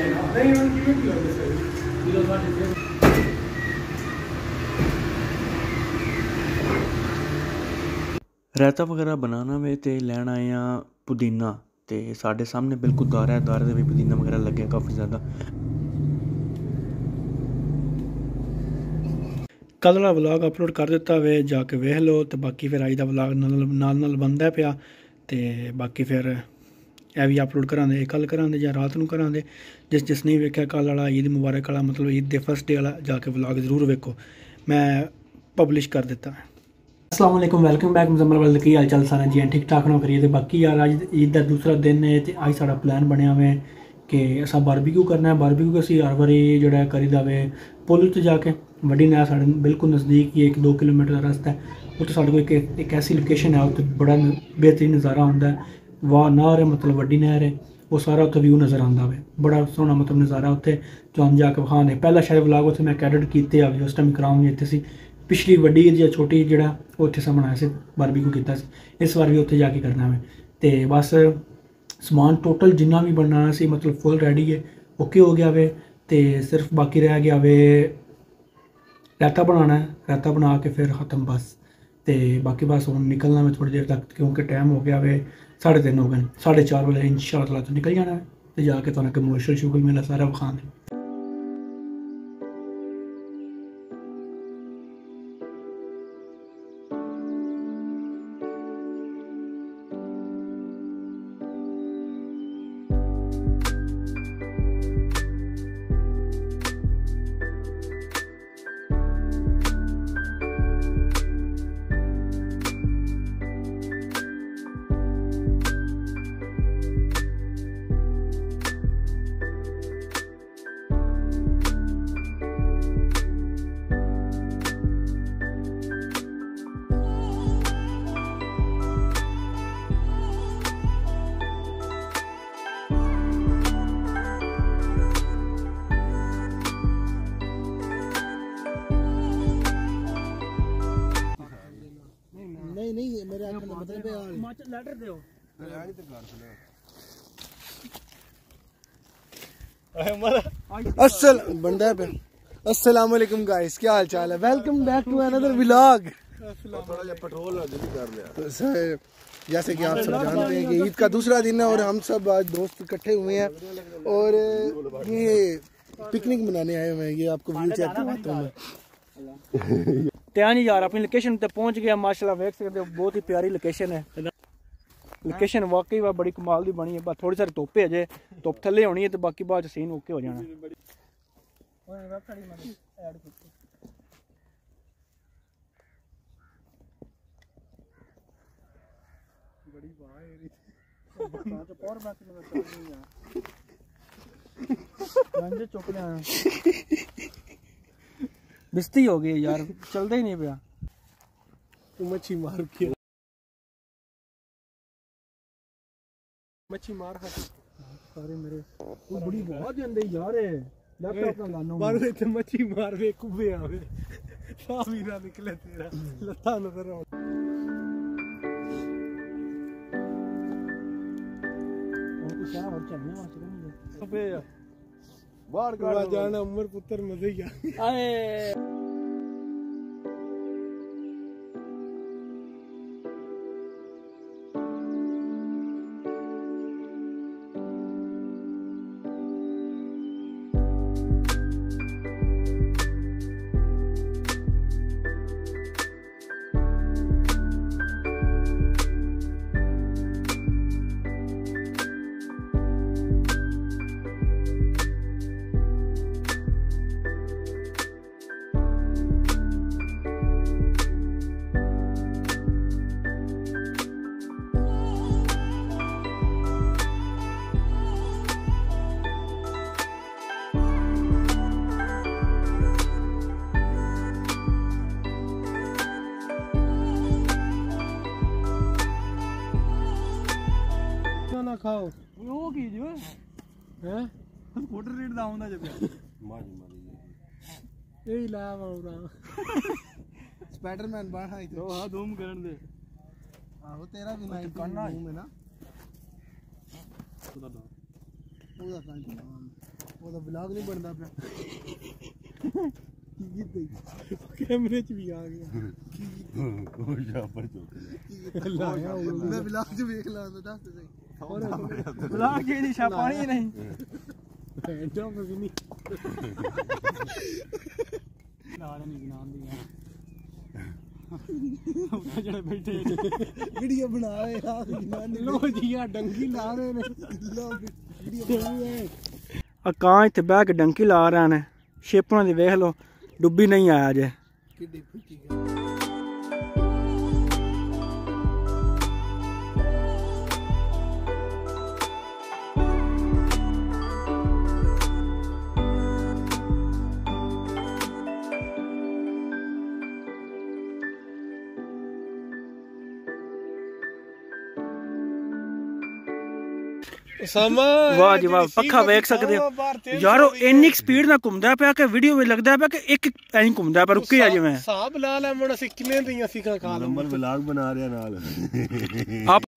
नहीं रायता वगैरह बनाना में तो लैन आए हाँ पुदीना तो साढ़े सामने बिल्कुल दारा है। दारे भी पुदीना वगैरह लगे काफ़ी ज़्यादा। कल वाला व्लॉग अपलोड कर दिता वे जाके वेख लो तो बाकी फिर अज का व्लॉग नाल बनता पाया तो बाकी फिर यह भी अपलोड करांगे कल करांगे या रात को करांगे। जिस जिसने भी वेख्या कल वाला ईद मुबारक वाला मतलब ईद के फर्स्ट डे वाला जाके व्लॉग जरूर वेखो मैं पब्लिश कर दिता। असलामुअलैकुम वेलकम बैक मुजम्मल वर्ल्ड की हाल चाल सारा जी ठीक ठाक ना करिए। तो बाकी यार अज ईद का दूसरा दिन है तो अज साड़ा प्लान बनया हुए कि अस बारबीक्यू करना है। बारबीक्यू असं हर बारी जोड़ा करी दे पुल तो जाके वड्डी नहर साढ़े बिल्कुल नज़दीक ही 1-2 किलोमीटर का रास्ता है। उत्तर साढ़े को एक ऐसी लोकेशन है उत्तर बड़ा बेहतरीन नज़ारा आता है। वाह नहर है मतलब वड्डी नहर है वो सारा उत्तर व्यू नज़र आता है बड़ा सोहना मतलब नज़ारा उत्तर जो जाके वहां पहला शायद व्लॉग उत्तर मैं कैडेट किए आ उस टाइम कराऊंगी इतने पिछली वड्डी या छोटी जोड़ा उत्थे सा बनाया से बारबीक्यू किया। इस बार भी उत्थे जाके करना है तो बस समान टोटल जिन्ना भी बनाना सी मतलब फुल रेडी है ओके हो गया वे। तो सिर्फ बाकी रह गया वे रायता बनाना है। रायता बना के फिर खत्म बस। तो बाकी बस हम निकलना मैं थोड़ी देर तक क्योंकि टाइम हो गया वे 3:30 हो गए 4:30 वाले इंशाअल्लाह तो निकल जाना है। तो जाके थोड़ा कमर्शियल शुगर मेला सारा विखाना है। अस्सलामुअलैकुम गाइस क्या हाल चाल है। Welcome back to another vlog. थोड़ा पेट्रोल कर लिया जैसे कि आप सब जानते हैं कि ईद का दूसरा दिन है और हम सब आज दोस्त इकट्ठे हुए हैं और ये पिकनिक मनाने आए हुए हैं। ये आपको व्यू चेक करवाता हूँ। त्यानी यार अपनी लोकेशन पे पहुंच गया माशाल्लाह देख सकते हो बहुत ही प्यारी लोकेशन है। लोकेशन वाकई वा बड़ी कमाल दी बनी है। बस थोड़ी सारी धुप्प है अजे धुप्प थले होनी है तो बाकी बाद सीन ओके हो जाना। बिस्ती हो गई यार चलता ही नहीं पिया मच्छी मार के मच्छी मार सारे मेरे वो बड़ी बहुत जंदे यार है लैपटॉप ना लानो मार देते मच्छी मार वे कुबे आवे सावी ना निकले तेरा लता नजर आ। और क्या और चलने वास्ते नहीं अबे बाहर का जाना उमर पुत्र मजे ही आए। ਖਾਓ ਉਹ ਕੀ ਜੋ ਹੈ ਕੋਟਰ ਰੇਟ ਦਾ ਆਉਂਦਾ ਜੇ ਮਾਜੀ ਮਾਰੀ ਇਹ ਲਾ ਆਉਂਦਾ ਸਪਾਈਡਰਮੈਨ ਬਾਹਰ ਹੀ ਉਹ ਹਾਂ ਧੂਮ ਕਰਨ ਦੇ ਆਹੋ ਤੇਰਾ ਵੀ ਨਾ ਕਰਨਾ ਹੈ ਨਾ ਉਹਦਾ ਕੰਨ ओदा ब्लॉग नहीं बनदा पिया कैमरे च भी आ गया ओ शाबाश चोक लाया मैं ब्लॉग च देख लांदा दस सही और ब्लॉग के दी छा पानी नहीं एंटो में भी नहीं नाल नहीं गिनान दी ओदा जड़े बैठे वीडियो बना रहे आ गिनान लो जीया डंगी ला रहे ने लो ਕਾਂ ਇੱਥੇ ਬਹਿ ਕੇ ਡੰਕੀ ਲਾ ਰਹੇ ਨੇ ਸ਼ੇਪਾਂ ਦੀ ਵੇਖ ਲਓ ਡੁੱਬੀ ਨਹੀਂ ਆਇਆ ਜੇ ਕਿੱਡੀ ਫੁੱਚੀ ਹੈ वाह जी वाह पक्खा वेख सकते हो यारो इतनी स्पीड ना घूमदा पिया के वीडियो में लगदा पिया के एक ऐं घूमदा पर रुके आ जिवें हिसाब ला ला मन असि किवें दईयां सिखा खा नंबर व्लॉग बना रिया नाल आप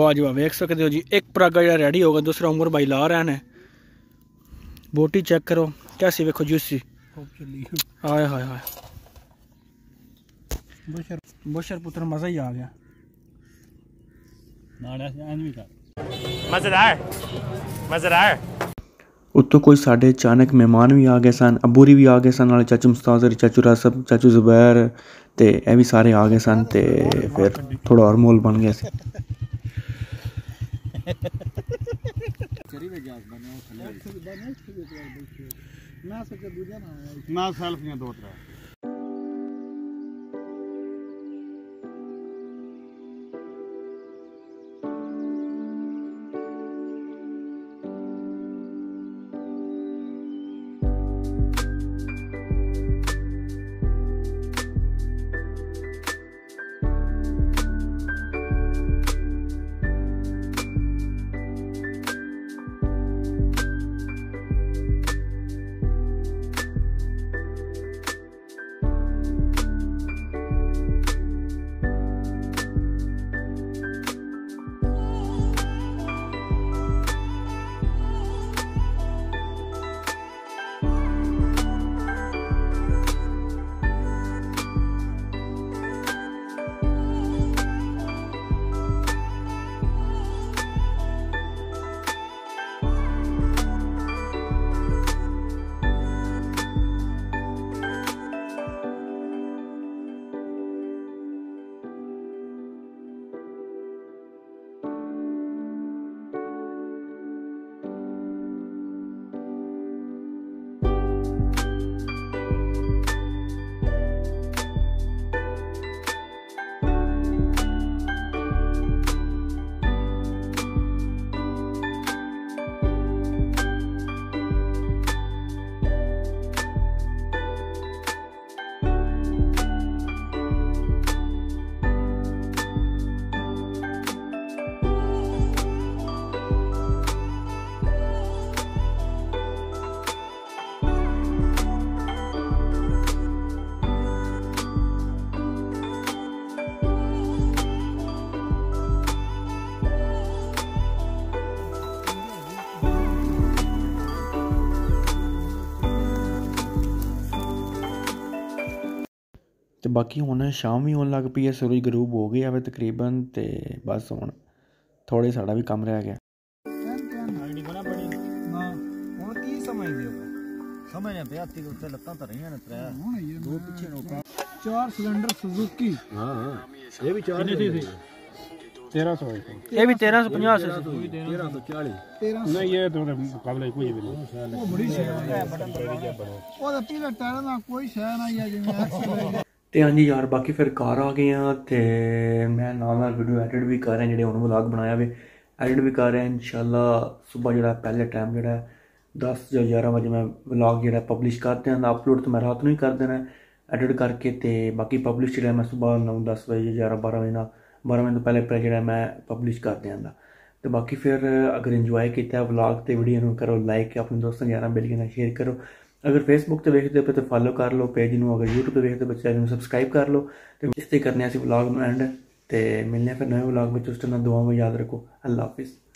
वाह जी वाह देख सकते हो जी एक परागा जरा रेडी होगा दूसरा उमर भाई ला रहे हैं बोटी चेक करो कैसी देखो जूसी हाय हाय हाय बशर पुत्र मज़ा ही आ गया मज़ेदार उत्तों कोई साढ़े अचानक मेहमान भी आ गए सन अबूरी भी आ गए सन नाले चाचू मुस्ताजर चाचू रासब चाचू जुबैर ते ए भी सारे आ गए सन ते फिर थोड़ा और माहौल बन गया तो बाकी हुण शाम भी होने लग पई है सूरज गरूब हो गया है तकरीबन तो बस हुण थोड़े साड़ा भी कम रह गया चार सिलेंडर सुजुकी 1300 आई थिंक, ये भी 1350 से 1340 नहीं, ये तो मुकाबला कोई भी नहीं। वो बड़ी शय है बटन पर, और अपने टायर ना कोई शय नहीं है जिम्मेदार। ते हाँ जी यार, बाकी फिर घर आ गए हैं ते मैं नाल वीडियो एडिट भी कर रहा है, जो हम व्लॉग बनाया वे एडिट भी कर रहे हैं। इंशाल्लाह सुबह जो पहले टाइम जो 10 या 11 बजे मैं व्लॉग जो पब्लिश करते हैं, अपलोड तो मैं रात को ही कर देना एडिट करके, तो बाकी पब्लिश जो मैं सुबह 9-10 बजे 11-12 बजे ना 12 बजे तो पहले जो मैं पब्लिश कर देना। तो बाकी फिर अगर इंजॉय किया व्लॉग तो वीडियो करो लाइक, अपने दोस्तों यार बिल्कुल ना शेयर करो। अगर फेसबुक पर वेखते पे तो फॉलो कर लो पेज में, अगर यूट्यूब पर वेखते पे चैनल सबसक्राइब कर लो। तो इस तरह करने व्लॉग एंड, तो मिलने फिर नए व्लॉग में, उस टाइम दुआ में याद रखो। अल्लाह हाफिज़।